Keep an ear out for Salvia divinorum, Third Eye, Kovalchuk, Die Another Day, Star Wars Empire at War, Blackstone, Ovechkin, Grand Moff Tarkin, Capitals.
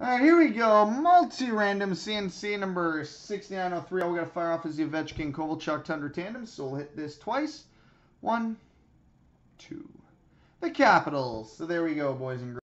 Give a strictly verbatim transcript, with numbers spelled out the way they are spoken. Alright, here we go. Multi-random C N C number sixty-nine oh three. All we got to fire off is the Ovechkin Kovalchuk Thunder Tandem, so we'll hit this twice. One, two. The Capitals. So there we go, boys and girls.